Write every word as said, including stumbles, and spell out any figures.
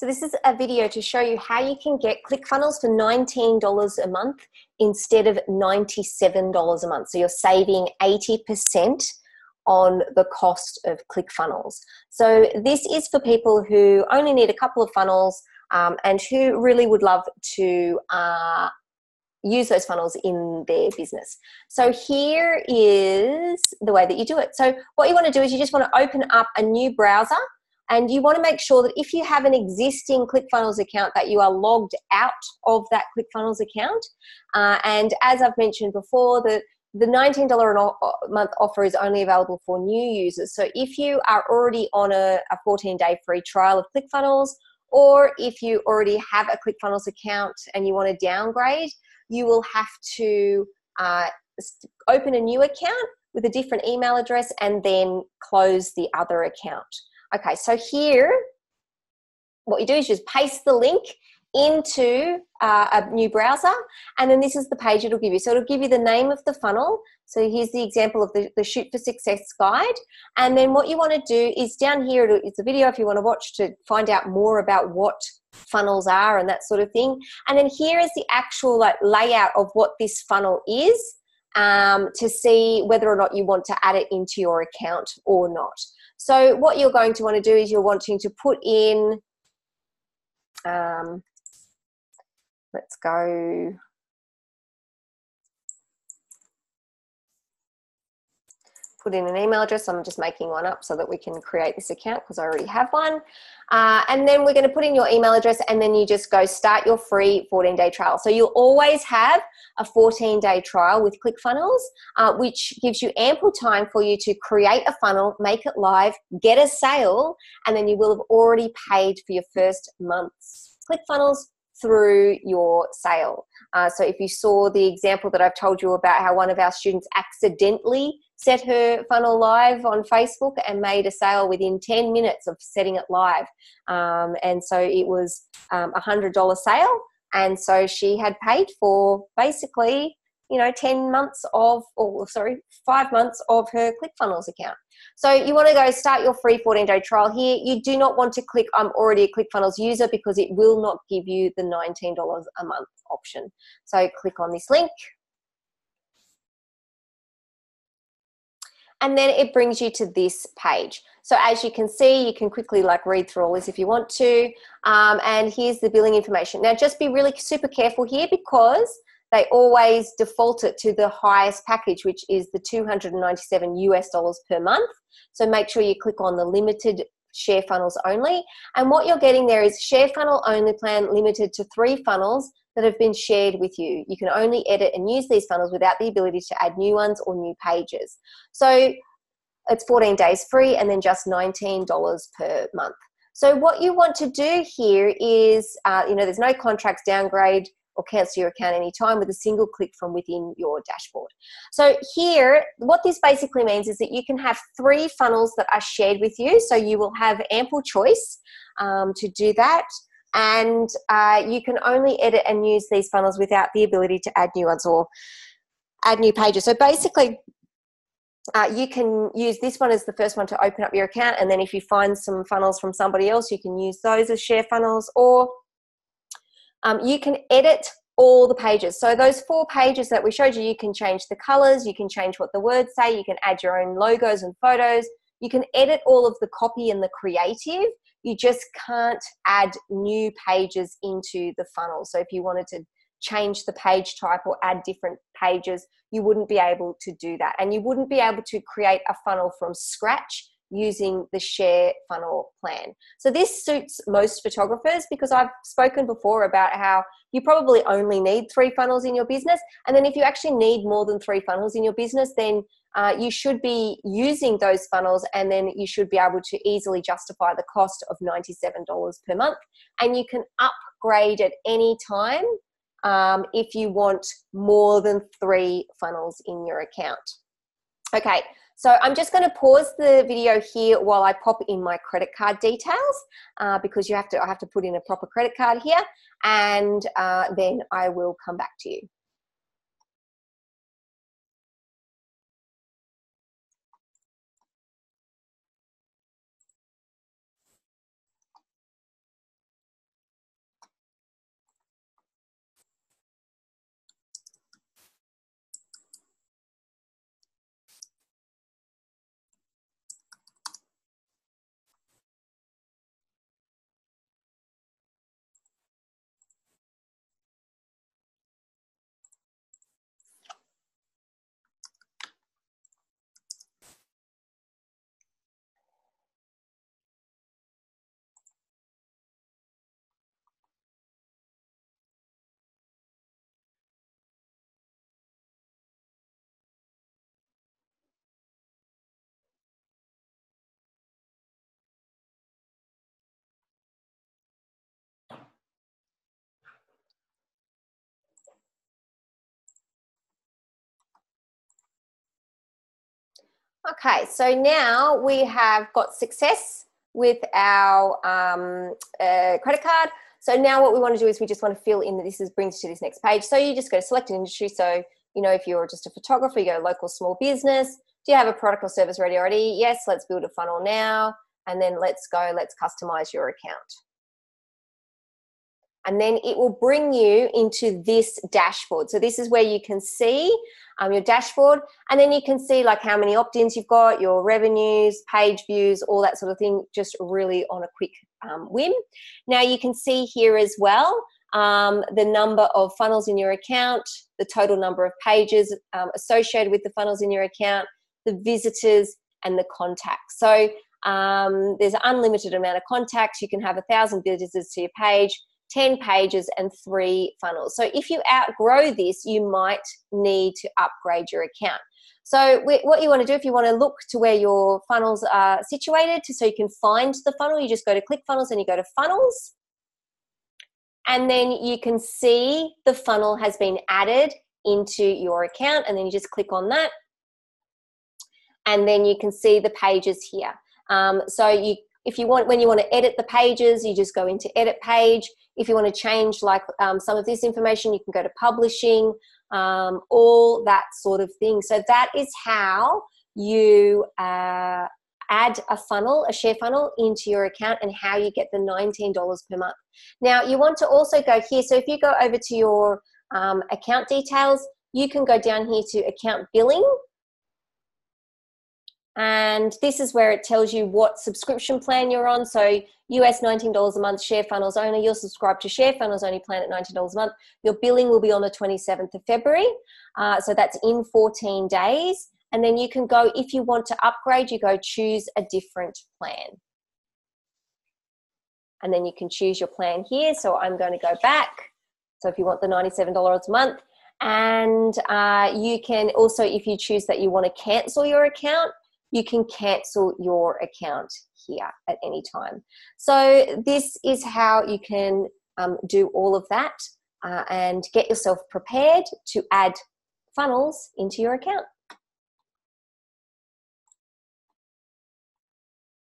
So this is a video to show you how you can get ClickFunnels for nineteen dollars a month instead of ninety-seven dollars a month. So you're saving eighty percent on the cost of ClickFunnels. So this is for people who only need a couple of funnels um, and who really would love to uh, use those funnels in their business. So here is the way that you do it. So what you want to do is you just want to open up a new browser, and you want to make sure that if you have an existing ClickFunnels account that you are logged out of that ClickFunnels account. Uh, and as I've mentioned before, the, the nineteen dollars a month offer is only available for new users. So if you are already on a fourteen day free trial of ClickFunnels, or if you already have a ClickFunnels account and you want to downgrade, you will have to uh, open a new account with a different email address and then close the other account. Okay, so here, what you do is just paste the link into uh, a new browser, and then this is the page it'll give you. So it'll give you the name of the funnel. So here's the example of the, the Shoot for Success guide. And then what you want to do is down here, it'll, it's a video if you want to watch to find out more about what funnels are and that sort of thing. And then here is the actual like layout of what this funnel is um, to see whether or not you want to add it into your account or not. So what you're going to want to do is you're wanting to put in, um, let's go, put in an email address. I'm just making one up so that we can create this account because I already have one. Uh, and then we're going to put in your email address, and then you just go start your free fourteen day trial. So you'll always have a fourteen day trial with ClickFunnels, uh, which gives you ample time for you to create a funnel, make it live, get a sale, and then you will have already paid for your first month's ClickFunnels through your sale. Uh, so if you saw the example that I've told you about how one of our students accidentally set her funnel live on Facebook and made a sale within ten minutes of setting it live. Um, and so it was um, a one hundred dollar sale. And so she had paid for basically, you know, ten months of, or sorry, five months of her ClickFunnels account. So you want to go start your free fourteen day trial here. You do not want to click I'm already a ClickFunnels user because it will not give you the nineteen dollars a month option. So click on this link. And then it brings you to this page. So as you can see, you can quickly like read through all this if you want to. Um, and here's the billing information. Now just be really super careful here because they always default it to the highest package, which is the two hundred ninety-seven US dollars per month. So make sure you click on the limited share funnels only. And what you're getting there is share funnel only plan limited to three funnels that have been shared with you. You can only edit and use these funnels without the ability to add new ones or new pages. So it's fourteen days free and then just nineteen dollars per month. So what you want to do here is, uh, you know, there's no contracts, downgrade or cancel your account anytime with a single click from within your dashboard. So here, what this basically means is that you can have three funnels that are shared with you. So you will have ample choice um, to do that. And uh, you can only edit and use these funnels without the ability to add new ones or add new pages. So basically, uh, you can use this one as the first one to open up your account. And then if you find some funnels from somebody else, you can use those as share funnels, or um, you can edit all the pages. So those four pages that we showed you, you can change the colors, you can change what the words say, you can add your own logos and photos, you can edit all of the copy and the creative. You just can't add new pages into the funnel. So if you wanted to change the page type or add different pages, you wouldn't be able to do that. And you wouldn't be able to create a funnel from scratch using the share funnel plan. So this suits most photographers because I've spoken before about how you probably only need three funnels in your business. And then if you actually need more than three funnels in your business, then Uh, you should be using those funnels, and then you should be able to easily justify the cost of ninety-seven dollars per month. And you can upgrade at any time um, if you want more than three funnels in your account. Okay, so I'm just going to pause the video here while I pop in my credit card details uh, because you have to, I have to put in a proper credit card here, and uh, then I will come back to you. Okay, so now we have got success with our um, uh, credit card. So now what we want to do is we just want to fill in that this is brings to this next page. So you just go to select an industry. So, you know, if you're just a photographer, you go local small business. Do you have a product or service ready already? Yes, let's build a funnel now. And then let's go, let's customize your account. And then it will bring you into this dashboard. So this is where you can see um, your dashboard, and then you can see like how many opt-ins you've got, your revenues, page views, all that sort of thing, just really on a quick um, whim. Now you can see here as well um, the number of funnels in your account, the total number of pages um, associated with the funnels in your account, the visitors and the contacts. So um, there's an unlimited amount of contacts. You can have a thousand visitors to your page, ten pages and three funnels. So if you outgrow this, you might need to upgrade your account. So what you want to do, if you want to look to where your funnels are situated so you can find the funnel, you just go to ClickFunnels and you go to funnels. And then you can see the funnel has been added into your account, and then you just click on that. And then you can see the pages here. Um, so you If you want, when you want to edit the pages, you just go into edit page. If you want to change like um, some of this information, you can go to publishing, um, all that sort of thing. So that is how you uh, add a funnel, a share funnel into your account, and how you get the nineteen dollars per month. Now you want to also go here. So if you go over to your um, account details, you can go down here to account billing. And this is where it tells you what subscription plan you're on. So U S nineteen dollars a month, share funnels only. You'll subscribe to share funnels only plan at nineteen dollars a month. Your billing will be on the twenty-seventh of February. Uh, so that's in fourteen days. And then you can go, if you want to upgrade, you go choose a different plan. And then you can choose your plan here. So I'm going to go back. So if you want the ninety-seven dollars a month, and uh, you can also, if you choose that you want to cancel your account, you can cancel your account here at any time. So this is how you can um, do all of that uh, and get yourself prepared to add funnels into your account.